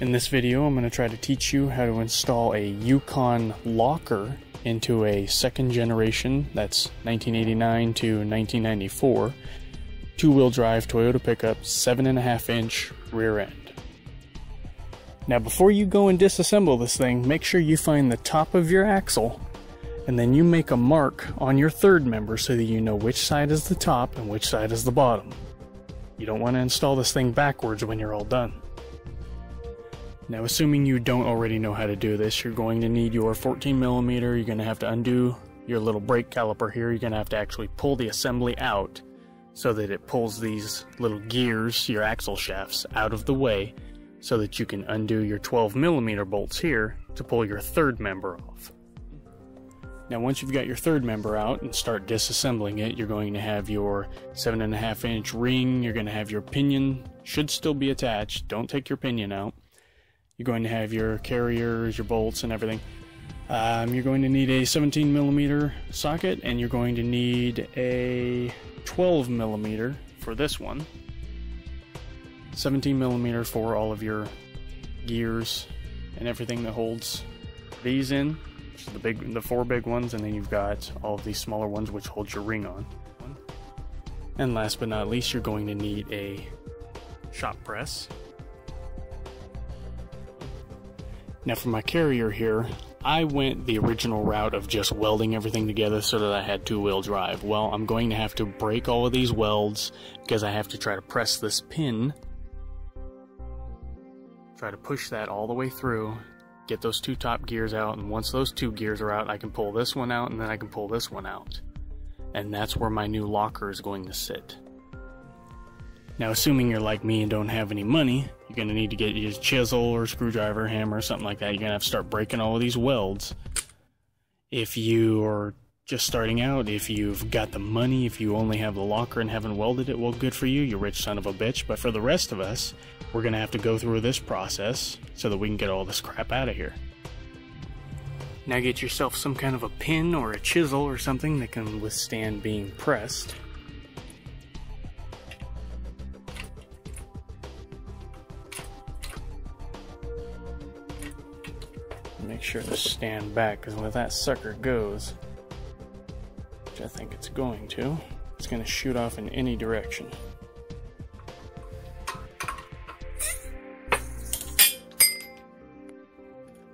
In this video, I'm going to try to teach you how to install a Yukon locker into a second generation, that's 1989 to 1994, two-wheel drive Toyota pickup, 7.5-inch rear end. Now before you go and disassemble this thing, make sure you find the top of your axle, and then you make a mark on your third member so that you know which side is the top and which side is the bottom. You don't want to install this thing backwards when you're all done. Now, assuming you don't already know how to do this, you're going to need your 14mm, you're going to have to undo your little brake caliper here, you're going to have to actually pull the assembly out so that it pulls these little gears, your axle shafts, out of the way so that you can undo your 12mm bolts here to pull your third member off. Now, once you've got your third member out and start disassembling it, you're going to have your 7.5-inch ring, you're going to have your pinion, should still be attached, don't take your pinion out. You're going to have your carriers, your bolts, and everything. You're going to need a 17mm socket, and you're going to need a 12mm for this one. 17mm for all of your gears and everything that holds these in, so the four big ones, and then you've got all of these smaller ones which hold your ring on. And last but not least, you're going to need a shop press. Now for my carrier here, I went the original route of just welding everything together so that I had two-wheel drive. Well, I'm going to have to break all of these welds because I have to try to press this pin. Try to push that all the way through, get those two top gears out, and once those two gears are out, I can pull this one out and then I can pull this one out. And that's where my new locker is going to sit. Now, assuming you're like me and don't have any money, you're going to need to get your chisel or screwdriver, hammer, or something like that. You're going to have to start breaking all of these welds. If you are just starting out, if you've got the money, if you only have the locker and haven't welded it, well, good for you, you rich son of a bitch. But for the rest of us, we're going to have to go through this process so that we can get all this crap out of here. Now get yourself some kind of a pin or a chisel or something that can withstand being pressed. Make sure to stand back, because when that sucker goes, which I think it's going to, it's going to shoot off in any direction.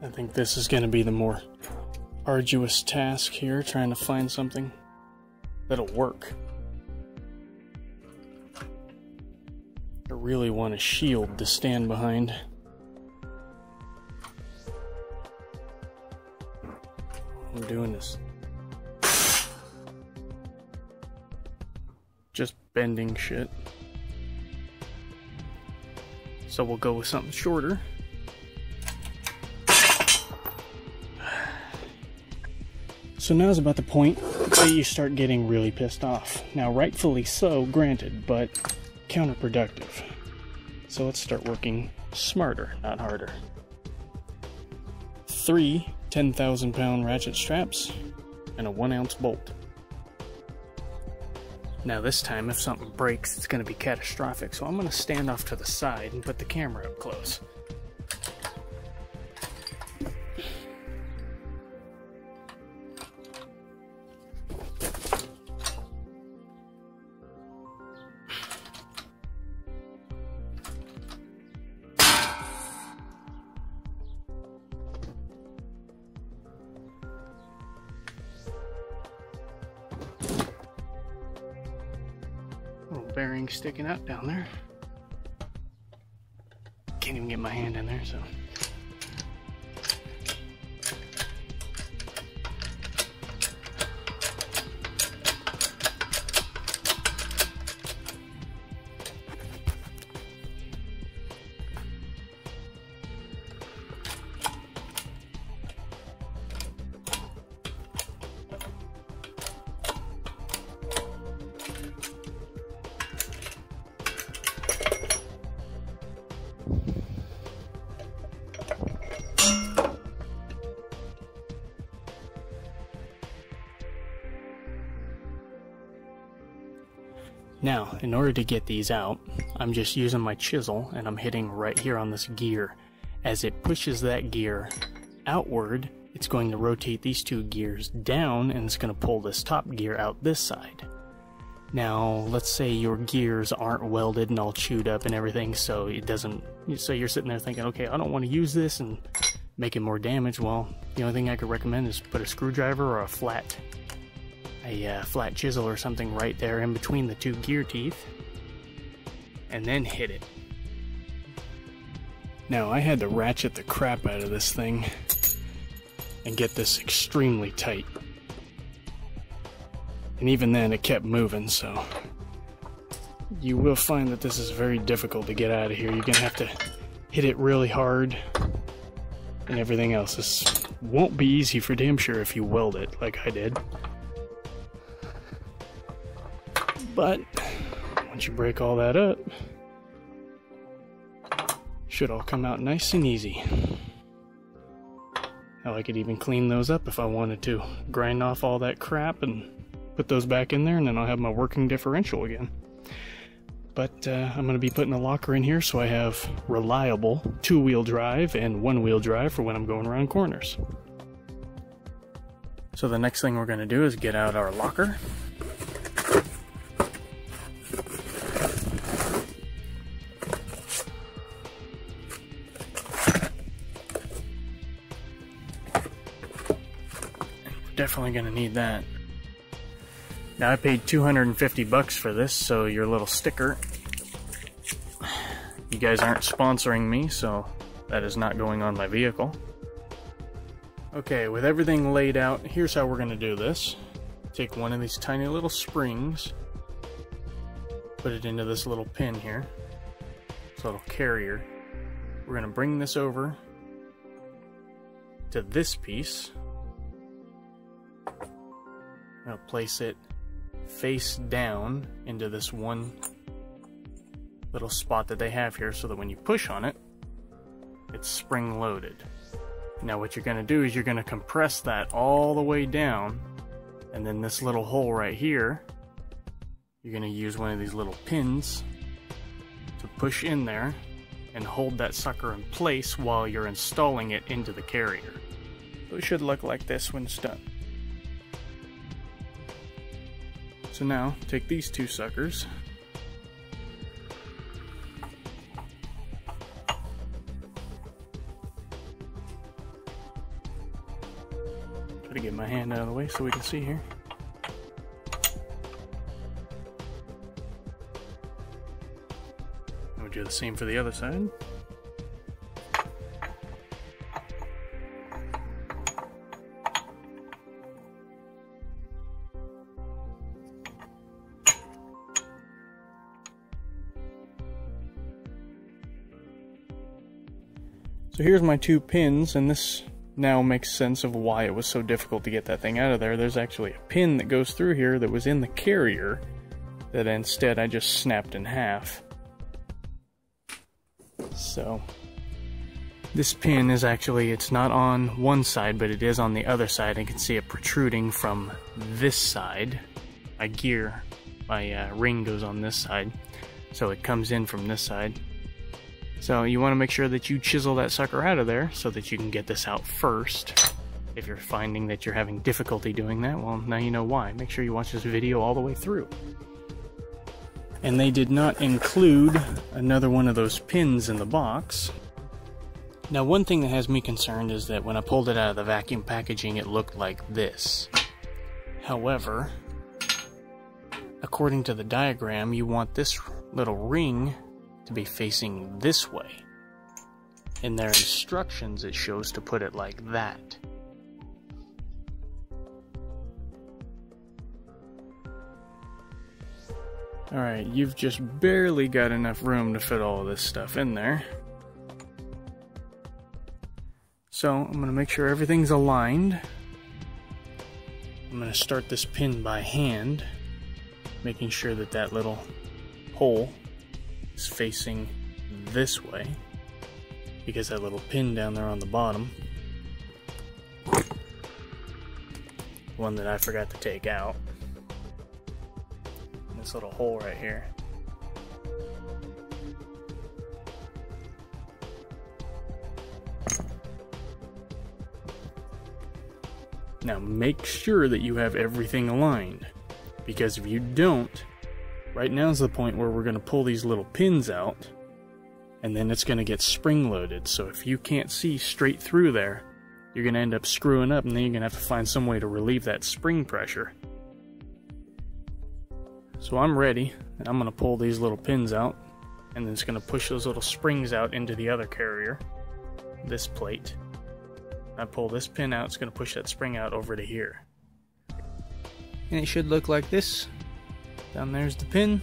I think this is going to be the more arduous task here, trying to find something that'll work. I really want a shield to stand behind. I'm doing this. Just bending shit. So we'll go with something shorter. So now's about the point that you start getting really pissed off. Now, rightfully so, granted, but counterproductive. So let's start working smarter, not harder. 3 10,000-pound ratchet straps and a 1-ounce bolt. Now this time, if something breaks, it's going to be catastrophic, so I'm going to stand off to the side and put the camera up close. Bearing sticking out down there. Can't even get my hand in there, so. Now, in order to get these out, I'm just using my chisel and I'm hitting right here on this gear. As it pushes that gear outward, it's going to rotate these two gears down and it's going to pull this top gear out this side. Now, let's say your gears aren't welded and all chewed up and everything, so it doesn't, so you're sitting there thinking, okay, I don't want to use this and make it more damage. Well, the only thing I could recommend is put a screwdriver or a flat chisel or something right there in between the two gear teeth, and then hit it. Now, I had to ratchet the crap out of this thing and get this extremely tight. And even then it kept moving, so you will find that this is very difficult to get out of here. You're gonna have to hit it really hard and everything else. This won't be easy for damn sure if you weld it like I did. But once you break all that up, it should all come out nice and easy. Now I could even clean those up if I wanted to. Grind off all that crap and put those back in there, and then I'll have my working differential again. But I'm going to be putting a locker in here so I have reliable two-wheel drive and one-wheel drive for when I'm going around corners. So the next thing we're going to do is get out our locker. We're definitely going to need that. Now I paid $250 for this, so your little sticker. You guys aren't sponsoring me, so that is not going on my vehicle. Okay, with everything laid out, here's how we're going to do this. Take one of these tiny little springs, put it into this little pin here, this little carrier. We're going to bring this over to this piece. I'm going to place it face down into this one little spot that they have here so that when you push on it, it's spring loaded. Now what you're going to do is you're going to compress that all the way down, and then this little hole right here, you're going to use one of these little pins to push in there and hold that sucker in place while you're installing it into the carrier. So it should look like this when it's done. So now, take these two suckers, try to get my hand out of the way so we can see here. And we'll do the same for the other side. So here's my two pins, and this now makes sense of why it was so difficult to get that thing out of there. There's actually a pin that goes through here that was in the carrier that instead I just snapped in half. So this pin is actually, it's not on one side, but it is on the other side. I can see it protruding from this side. My gear, my ring goes on this side, so it comes in from this side. So you want to make sure that you chisel that sucker out of there so that you can get this out first. If you're finding that you're having difficulty doing that, well, now you know why. Make sure you watch this video all the way through. And they did not include another one of those pins in the box. Now, one thing that has me concerned is that when I pulled it out of the vacuum packaging, it looked like this. However, according to the diagram, you want this little ring to be facing this way. In their instructions, it shows to put it like that. Alright, you've just barely got enough room to fit all of this stuff in there. So I'm going to make sure everything's aligned. I'm going to start this pin by hand, making sure that that little hole facing this way, because that little pin down there on the bottom, one that I forgot to take out, and this little hole right here. Now make sure that you have everything aligned, because if you don't, right now is the point where we're going to pull these little pins out, and then it's going to get spring-loaded. So if you can't see straight through there, you're going to end up screwing up, and then you're going to have to find some way to relieve that spring pressure. So I'm ready, and I'm going to pull these little pins out, and then it's going to push those little springs out into the other carrier, this plate. I pull this pin out, it's going to push that spring out over to here. And it should look like this. Down there's the pin.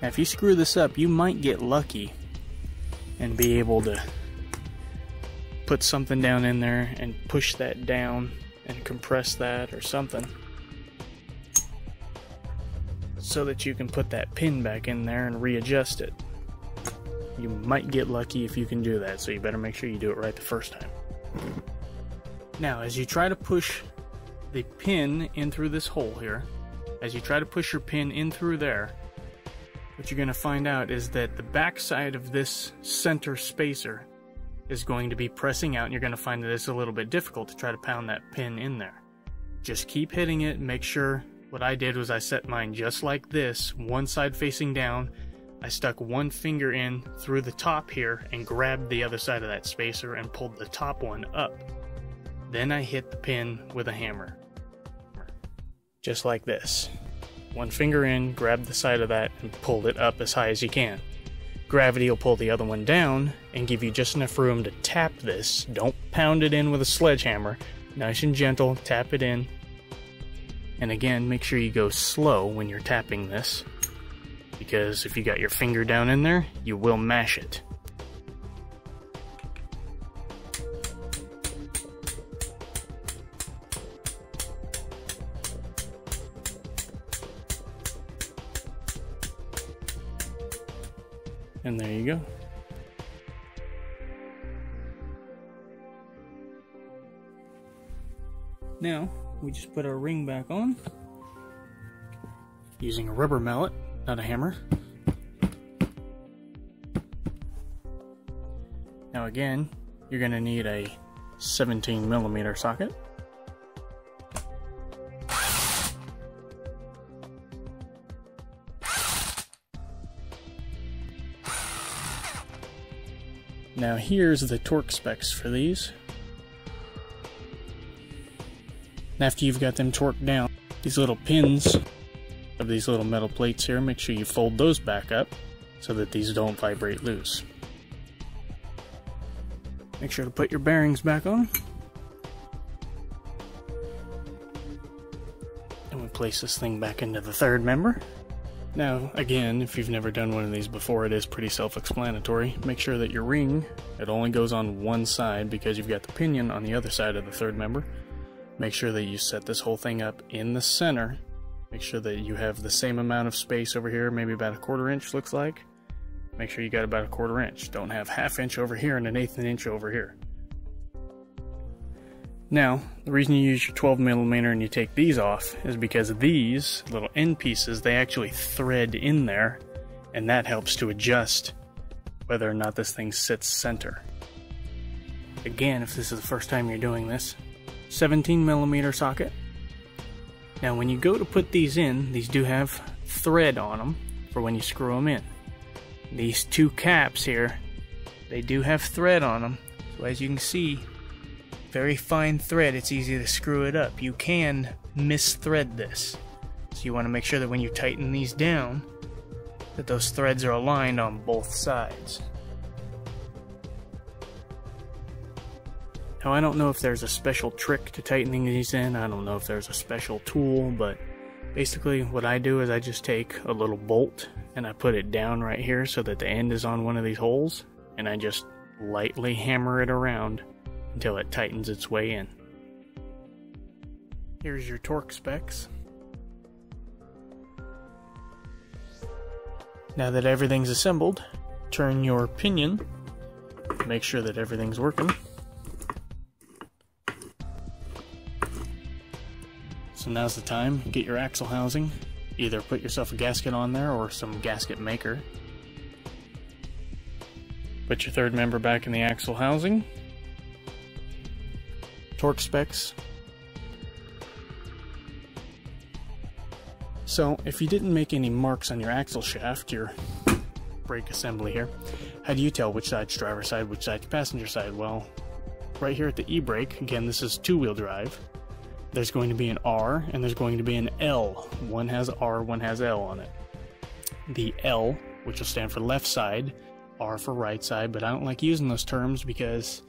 Now if you screw this up, you might get lucky and be able to put something down in there and push that down and compress that or something, so that you can put that pin back in there and readjust it. You might get lucky if you can do that, so you better make sure you do it right the first time. Now, as you try to push the pin in through this hole here, as you try to push your pin in through there, what you're going to find out is that the back side of this center spacer is going to be pressing out, and you're going to find that it's a little bit difficult to try to pound that pin in there. Just keep hitting it, make sure. What I did was I set mine just like this, one side facing down. I stuck one finger in through the top here and grabbed the other side of that spacer and pulled the top one up. Then I hit the pin with a hammer. Just like this. One finger in, grabbed the side of that and pulled it up as high as you can. Gravity will pull the other one down and give you just enough room to tap this. Don't pound it in with a sledgehammer. Nice and gentle, tap it in. And again, make sure you go slow when you're tapping this, because if you got your finger down in there, you will mash it. And there you go. Now, we just put our ring back on using a rubber mallet, not a hammer. Now again, you're going to need a 17mm socket. Now here's the torque specs for these. After you've got them torqued down, these little pins of these little metal plates here, make sure you fold those back up so that these don't vibrate loose. Make sure to put your bearings back on. And we place this thing back into the third member. Now, again, if you've never done one of these before, it is pretty self-explanatory. Make sure that your ring, it only goes on one side because you've got the pinion on the other side of the third member. Make sure that you set this whole thing up in the center. Make sure that you have the same amount of space over here, maybe about a 1/4 inch looks like. Make sure you got about a 1/4 inch. Don't have 1/2 inch over here and 1/8 inch over here. Now, the reason you use your 12mm and you take these off is because these little end pieces, they actually thread in there, and that helps to adjust whether or not this thing sits center. Again, if this is the first time you're doing this, 17mm socket. Now when you go to put these in, these do have thread on them for when you screw them in. These two caps here, they do have thread on them, so as you can see, very fine thread, it's easy to screw it up. You can misthread this, so you want to make sure that when you tighten these down, that those threads are aligned on both sides. Now I don't know if there's a special trick to tightening these in, I don't know if there's a special tool, but basically what I do is I just take a little bolt and I put it down right here so that the end is on one of these holes, and I just lightly hammer it around until it tightens its way in. Here's your torque specs. Now that everything's assembled, turn your pinion, make sure that everything's working. So now's the time, get your axle housing, either put yourself a gasket on there or some gasket maker. Put your third member back in the axle housing. torque specs. So if you didn't make any marks on your axle shaft, your brake assembly here, how do you tell which side's driver's side, which side's passenger side? Well, right here at the e-brake, again this is two-wheel drive, there's going to be an R and there's going to be an L. One has R, one has L on it. The L, which will stand for left side, R for right side, but I don't like using those terms because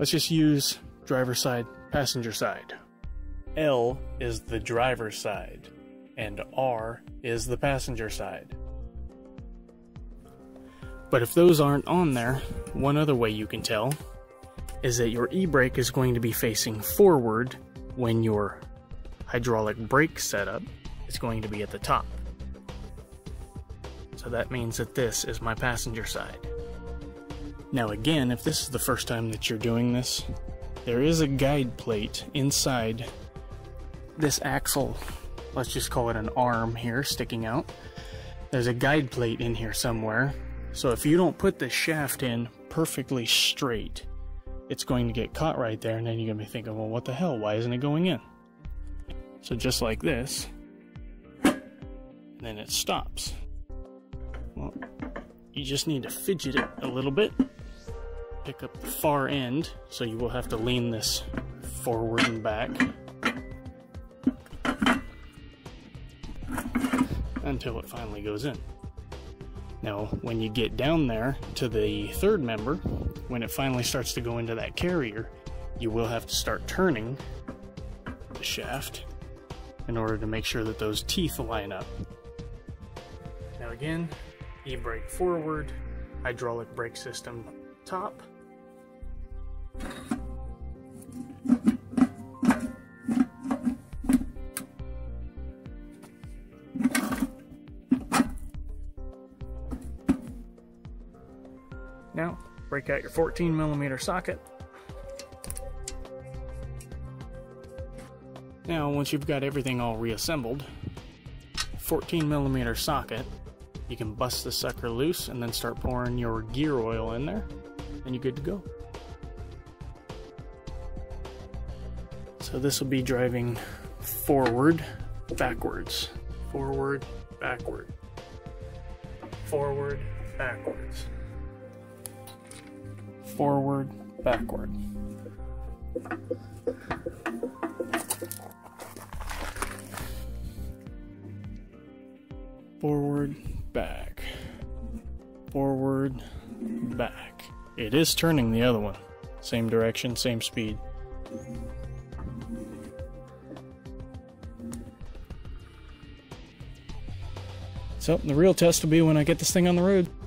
let's just use driver's side, passenger side. L is the driver's side and R is the passenger side. But if those aren't on there, one other way you can tell is that your e-brake is going to be facing forward when your hydraulic brake setup is going to be at the top. So that means that this is my passenger side. Now again, if this is the first time that you're doing this, there is a guide plate inside this axle, let's just call it an arm here sticking out. There's a guide plate in here somewhere. So if you don't put the shaft in perfectly straight, it's going to get caught right there, and then you're going to be thinking, well, what the hell? Why isn't it going in? So just like this, and then it stops. Well, you just need to fidget it a little bit, pick up the far end, so you will have to lean this forward and back until it finally goes in. Now, when you get down there to the third member, when it finally starts to go into that carrier, you will have to start turning the shaft in order to make sure that those teeth line up. Now again, e-brake forward, hydraulic brake system top. Now, break out your 14mm socket. Now, once you've got everything all reassembled, 14mm socket, you can bust the sucker loose and then start pouring your gear oil in there, and you're good to go. So this will be driving forward, backwards, forward, backward, forward, backwards, forward, backward. Forward, back. Forward, back. It is turning the other one. Same direction, same speed. So the real test will be when I get this thing on the road.